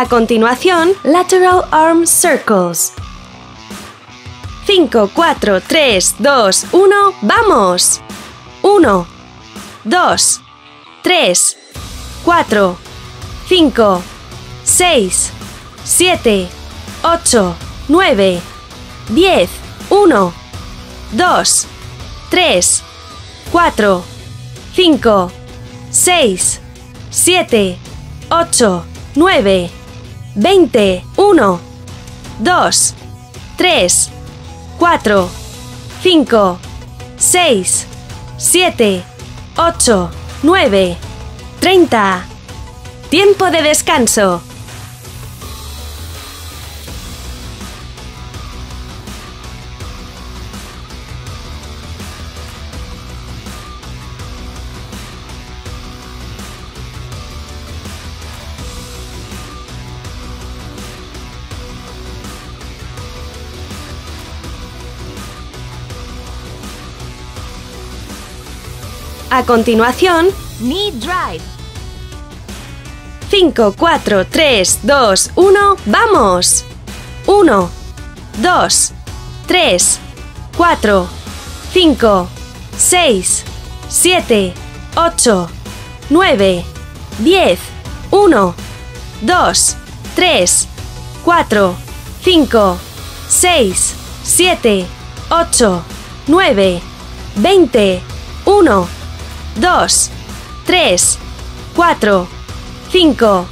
A continuación, Lateral Arm Circles. 5, 4, 3, 2, 1, ¡vamos! 1, 2, 3, 4, 5, 6, 7, 8, 9, 10, 1, 2, 3, 4, 5, 6, 7, 8, 9, 20, 1, 2, 3, 4, 5, 6, 7, 8, 9, 30. Tiempo de descanso. A continuación, Knee Drive. 5, 4, 3, 2, 1, ¡vamos! 1, 2, 3, 4, 5, 6, 7, 8, 9, 10, 1, 2, 3, 4, 5, 6, 7, 8, 9, 20, 1, 2, 3, 4, 5,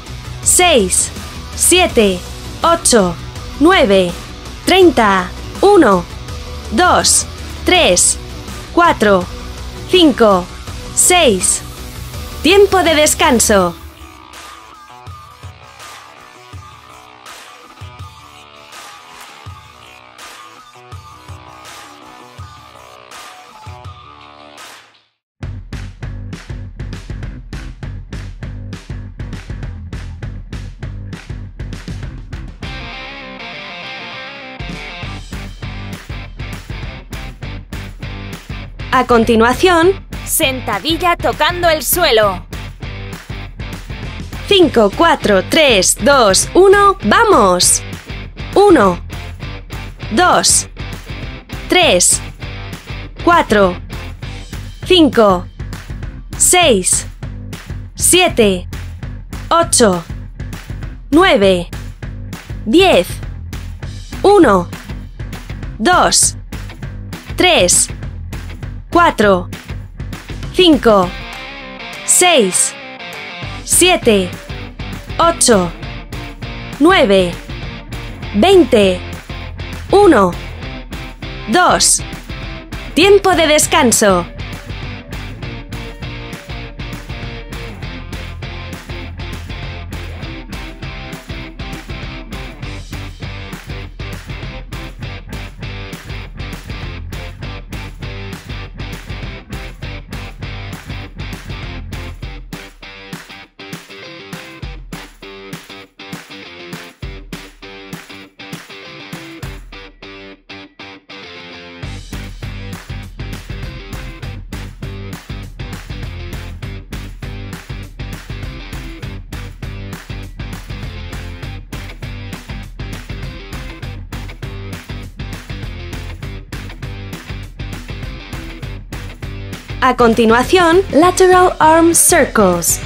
6, 7, 8, 9, 30, 1, 2, 3, 4, 5, 6. Tiempo de descanso. A continuación, sentadilla tocando el suelo. 5, 4, 3, 2, 1, ¡vamos! 1, 2, 3, 4, 5, 6, 7, 8, 9, 10, 1, 2, 3, 4, 5, 6, 7, 8, 9, 20, 1, 2. Tiempo de descanso. A continuación, Lateral Arm Circles.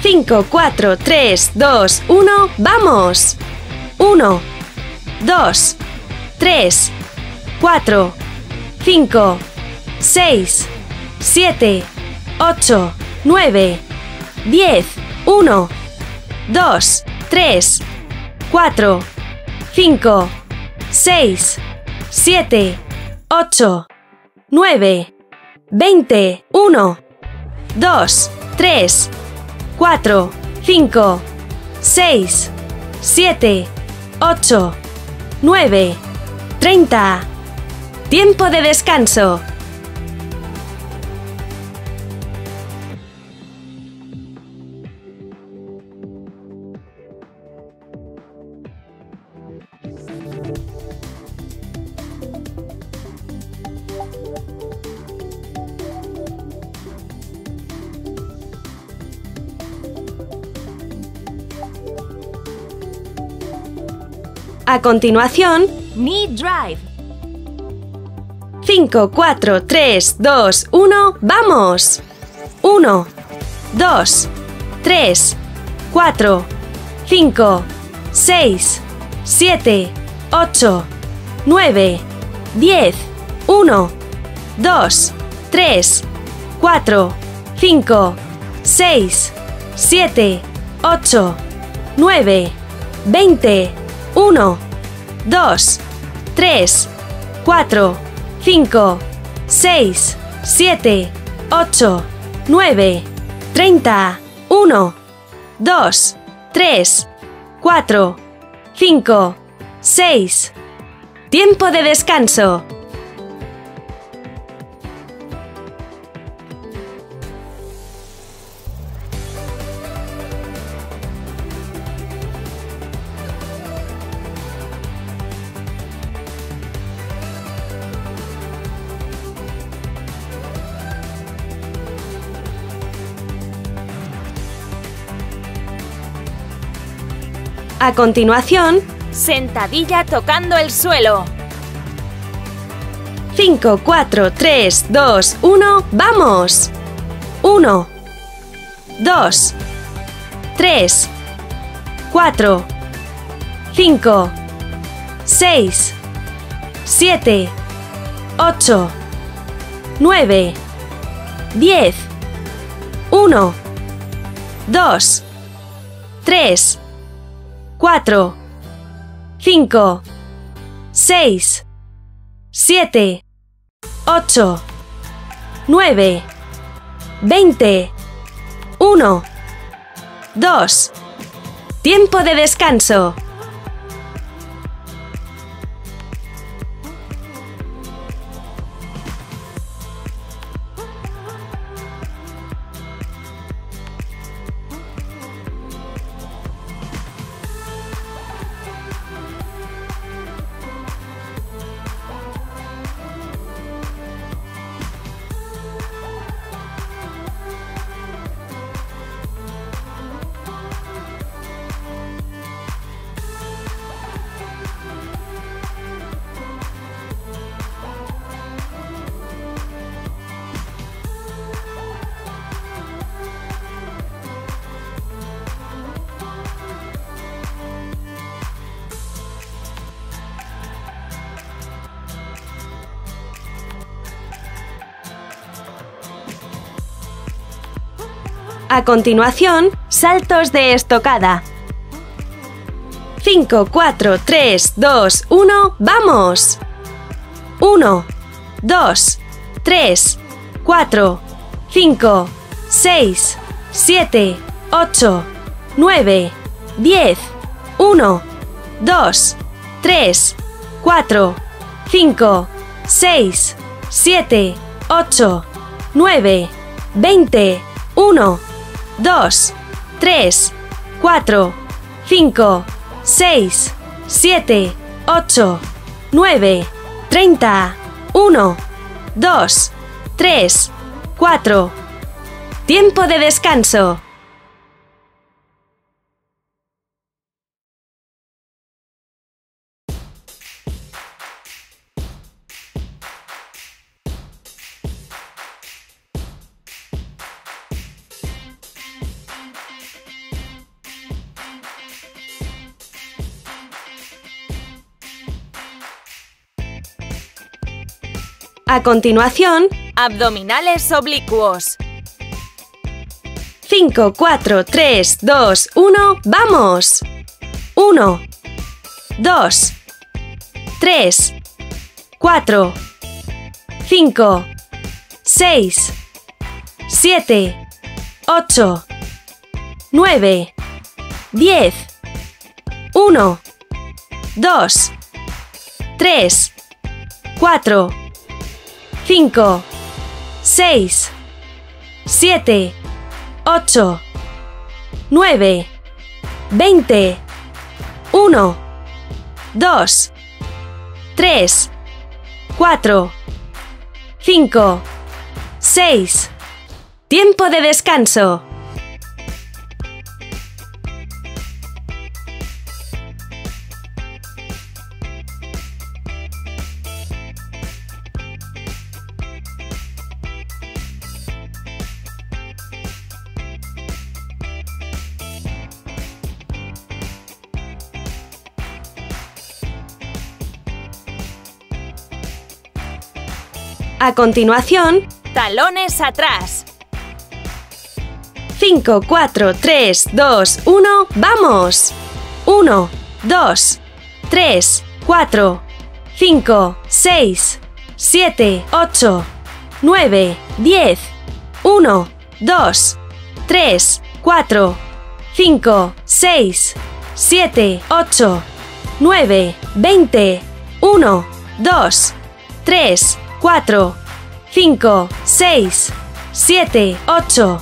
5, 4, 3, 2, 1, ¡vamos! 1, 2, 3, 4, 5, 6, 7, 8, 9, 10, 1, 2, 3, 4, 5, 6, 7, 8, 9, 20, 1, 2, 3, 4, 5, 6, 7, 8, 9, 30. Tiempo de descanso. A continuación, Knee Drive. 5, 4, 3, 2, 1, ¡vamos! 1, 2, 3, 4, 5, 6, 7, 8, 9, 10, 1, 2, 3, 4, 5, 6, 7, 8, 9, 20, 1, 2, 3, 4, 5, 6, 7, 8, 9, 30, 1, 2, 3, 4, 5, 6. ¡Tiempo de descanso! A continuación, sentadilla tocando el suelo. 5, 4, 3, 2, 1, ¡vamos! 1, 2, 3, 4, 5, 6, 7, 8, 9, 10, 1, 2, 3, 4, 5, 6, 7, 8, 9, 20, 1, 2. ¡Tiempo de descanso! A continuación, saltos de estocada. 5, 4, 3, 2, 1, ¡vamos! 1, 2, 3, 4, 5, 6, 7, 8, 9, 10, 1, 2, 3, 4, 5, 6, 7, 8, 9, 20, 1, 2, 3, 4, 5, 6, 7, 8, 9, 30, 1, 2, 3, 4. ¡Tiempo de descanso! A continuación, abdominales oblicuos. 5, 4, 3, 2, 1, ¡vamos! 1, 2, 3, 4, 5, 6, 7, 8, 9, 10, 1, 2, 3, 4, 5, 6, 7, 8, 9, 20, 1, 2, 3, 4, 5, 6. ¡Tiempo de descanso! A continuación, talones atrás. 5, 4, 3, 2, 1, ¡vamos! 1, 2, 3, 4, 5, 6, 7, 8, 9, 10, 1, 2, 3, 4, 5, 6, 7, 8, 9, 20, 1, 2, 3, 4, 5, 6, 7, 8,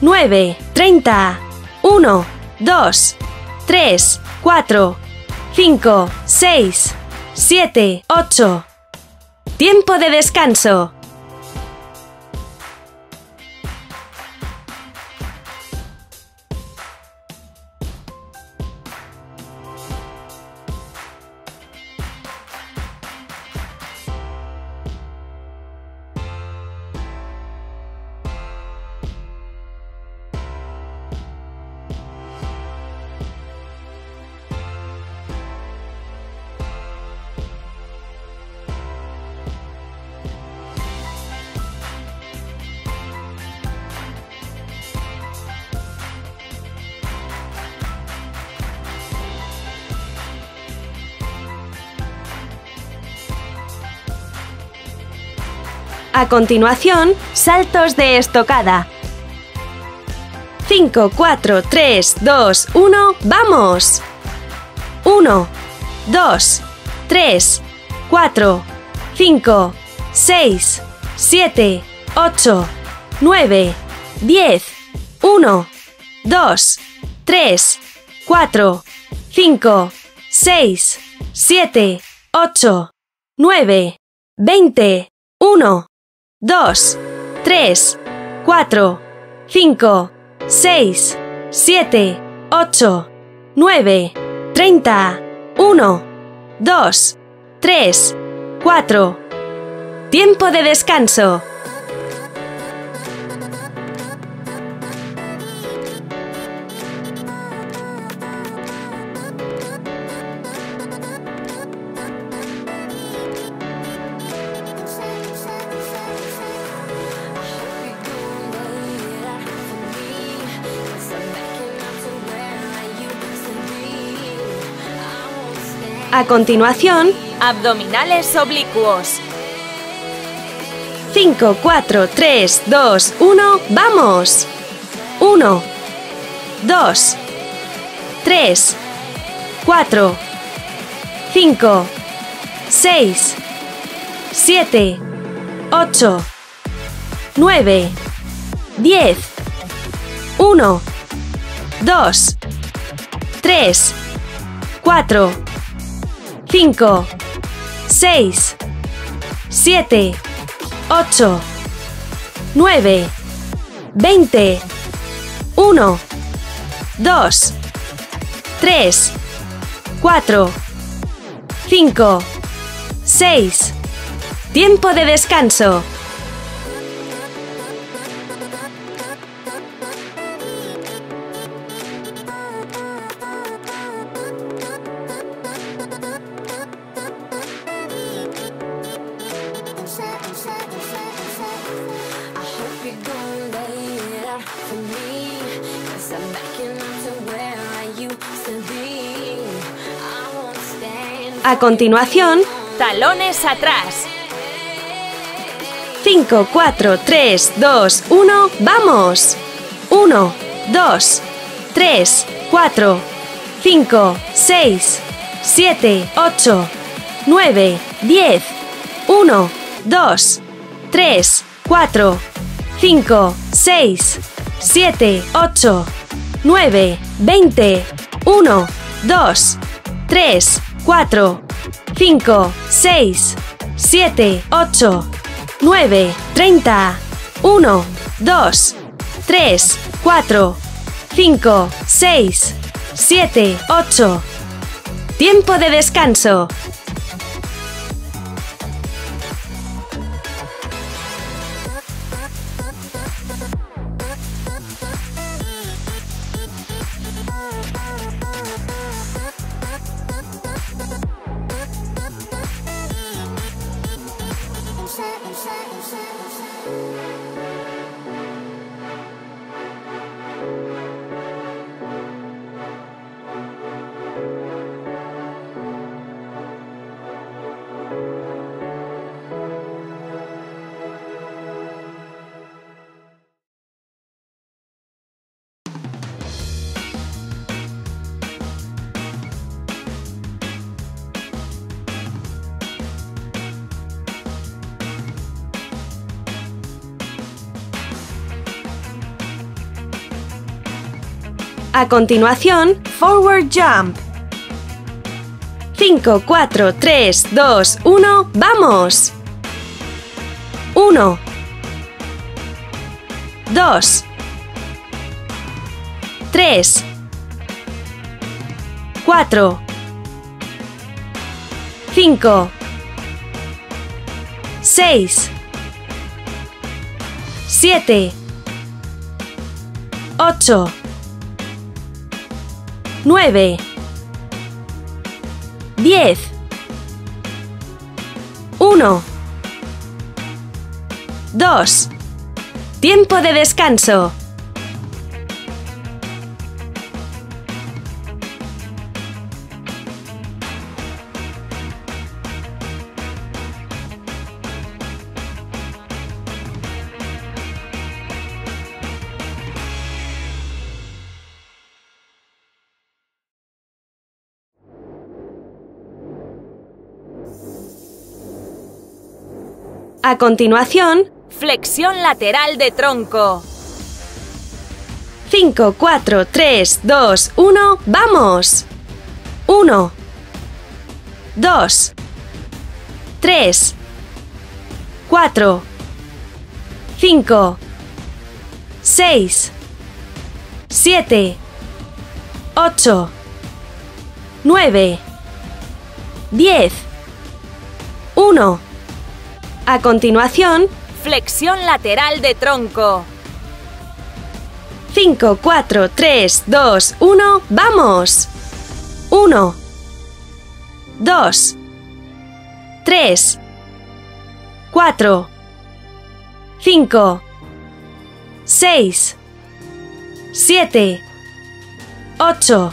9, 30, 1, 2, 3, 4, 5, 6, 7, 8. Tiempo de descanso. A continuación, saltos de estocada. 5, 4, 3, 2, 1, ¡vamos! 1, 2, 3, 4, 5, 6, 7, 8, 9, 10, 1, 2, 3, 4, 5, 6, 7, 8, 9, 20, 1. 2, 3, 4, 5, 6, 7, 8, 9, 30, 1, 2, 3, 4. Tiempo de descanso. A continuación, abdominales oblicuos. 5, 4, 3, 2, 1, ¡vamos! 1, 2, 3, 4, 5, 6, 7, 8, 9, 10, 1, 2, 3, 4, 5, 6, 7, 8, 9, 20, 1, 2, 3, 4, 5, 6. Tiempo de descanso. A continuación, talones atrás. 5, 4, 3, 2, 1, ¡vamos! 1, 2, 3, 4, 5, 6, 7, 8, 9, 10, 1, 2, 3, 4, 5, 6, 7, 8, 9, 20, 1, 2, 3, 4, 5, 6, 7, 8, 9, 30, 1, 2, 3, 4, 5, 6, 7, 8. Tiempo de descanso. A continuación, Forward Jump. 5, 4, 3, 2, 1, ¡vamos! 1, 2, 3, 4, 5, 6, 7, 8, 9, 10, 1, 2, tiempo de descanso. A continuación, flexión lateral de tronco. 5, 4, 3, 2, 1, ¡vamos! 1, 2, 3, 4, 5, 6, 7, 8, 9, 10, 1. A continuación, flexión lateral de tronco. 5, 4, 3, 2, 1, ¡vamos! 1, 2, 3, 4, 5, 6, 7, 8,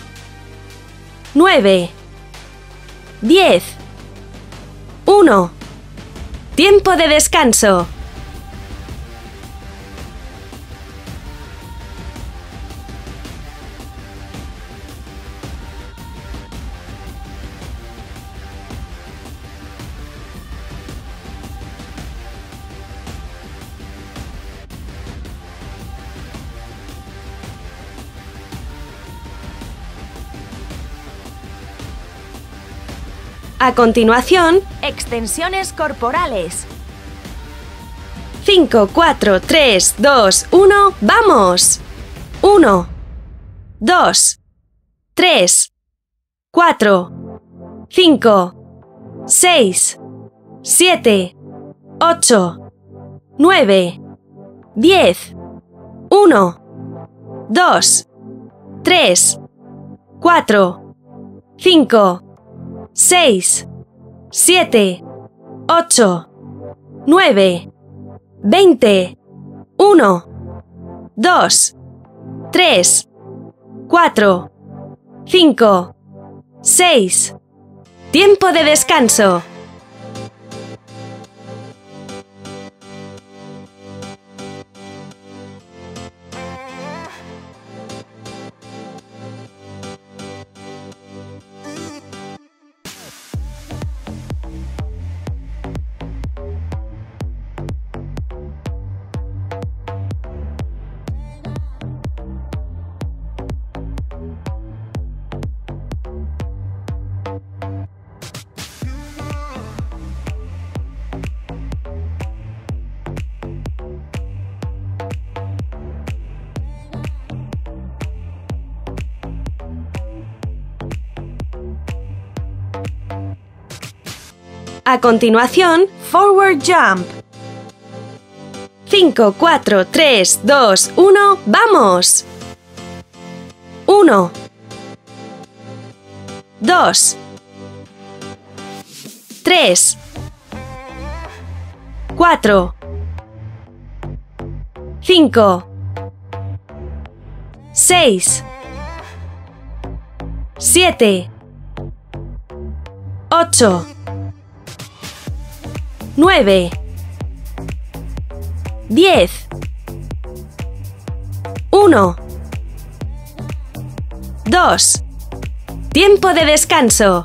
9, 10, 1. Tiempo de descanso. A continuación, extensiones corporales. 5, 4, 3, 2, 1, ¡vamos! 1, 2, 3, 4, 5, 6, 7, 8, 9, 10, 1, 2, 3, 4, 5, 6, 7, 8, 9, 20, 1, 2, 3, 4, 5, 6. Tiempo de descanso. A continuación, Forward Jump. 5, 4, 3, 2, 1, ¡vamos! 1, 2, 3, 4, 5, 6, 7, 8, 9, 10, 1, 2, tiempo de descanso.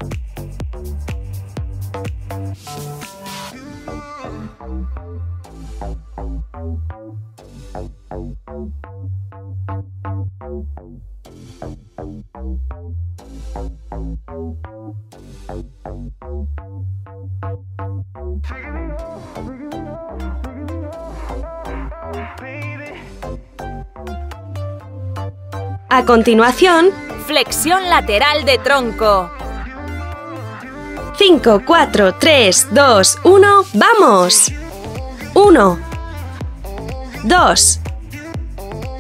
A continuación, flexión lateral de tronco. 5, 4, 3, 2, 1, ¡vamos! 1, 2,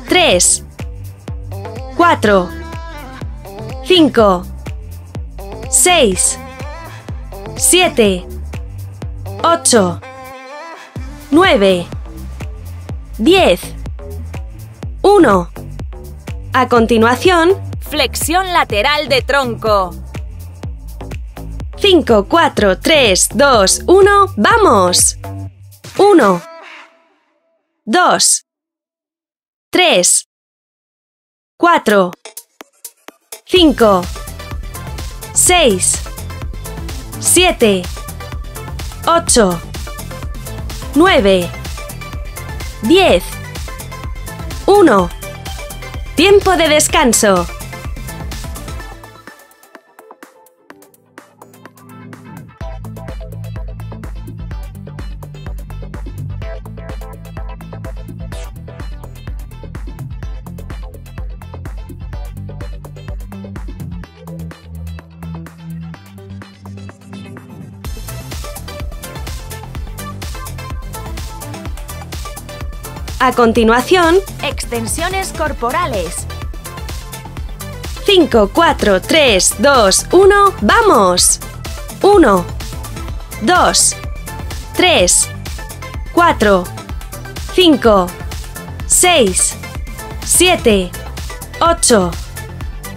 3, 4, 5, 6, 7, 8, 9, 10, 1. A continuación, flexión lateral de tronco. 5, 4, 3, 2, 1, ¡vamos! 1, 2, 3, 4, 5, 6, 7, 8, 9, 10, 1. Tiempo de descanso. A continuación, extensiones corporales. 5, 4, 3, 2, 1, ¡vamos! 1, 2, 3, 4, 5, 6, 7, 8,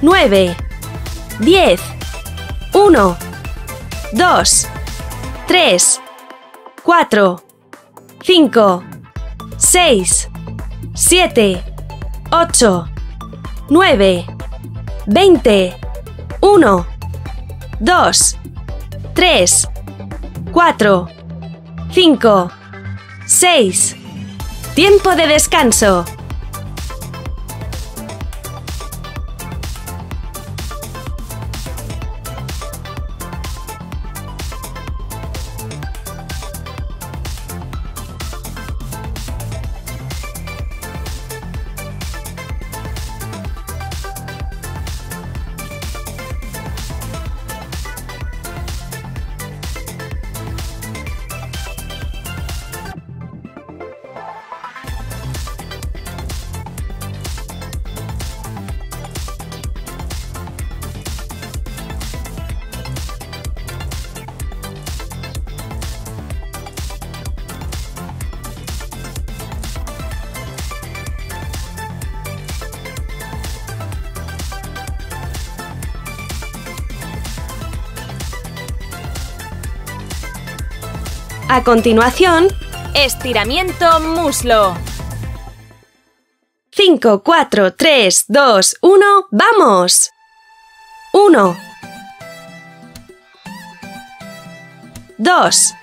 9, 10, 1, 2, 3, 4, 5, 6, 7, 8, 9, 20, 1, 2, 3, 4, 5, 6. Tiempo de descanso. A continuación, estiramiento muslo. 5, 4, 3, 2, 1, ¡vamos! 1, 2,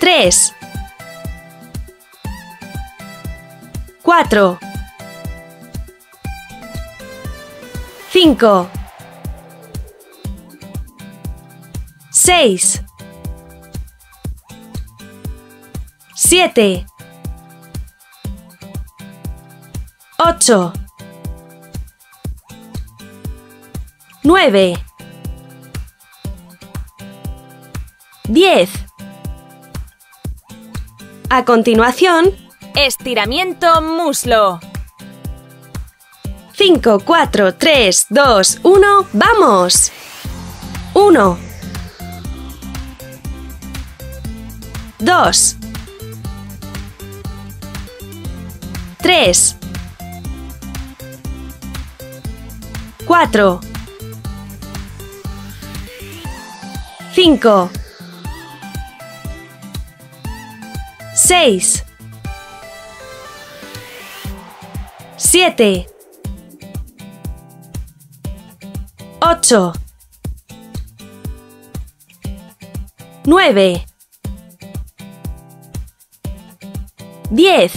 3, 4, 5, 6, 7, 8, 9, 10. A continuación, estiramiento muslo. 5, 4, 3, 2, 1, ¡vamos! 1, 2, 3, 4, 5, 6, 7, 8, 9, 10.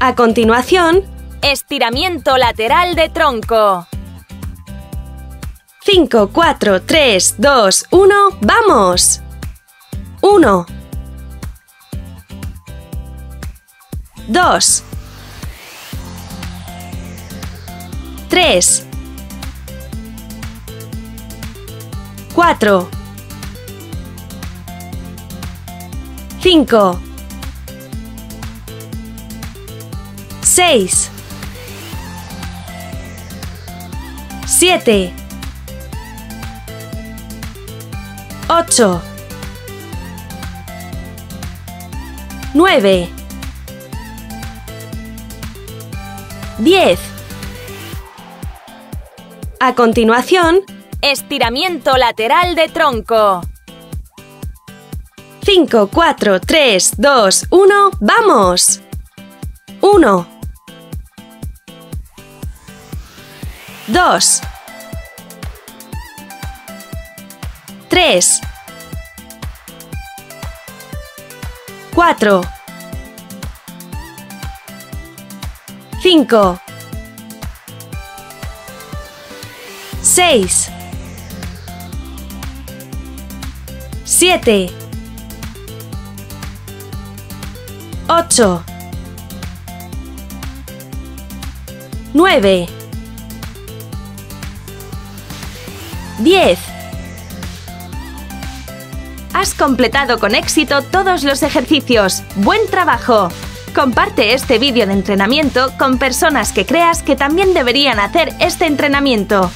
A continuación, estiramiento. estiramiento lateral de tronco. 5, 4, 3, 2, 1, ¡vamos! 1, 2, 3, 4, 5, 6, 7, 8, 9, 10. A continuación, estiramiento lateral de tronco. 5, 4, 3, 2, 1, ¡vamos! 1, 2, 3, 4, 5, 6, 7, 8, 9, 10. Has completado con éxito todos los ejercicios. ¡Buen trabajo! Comparte este vídeo de entrenamiento con personas que creas que también deberían hacer este entrenamiento.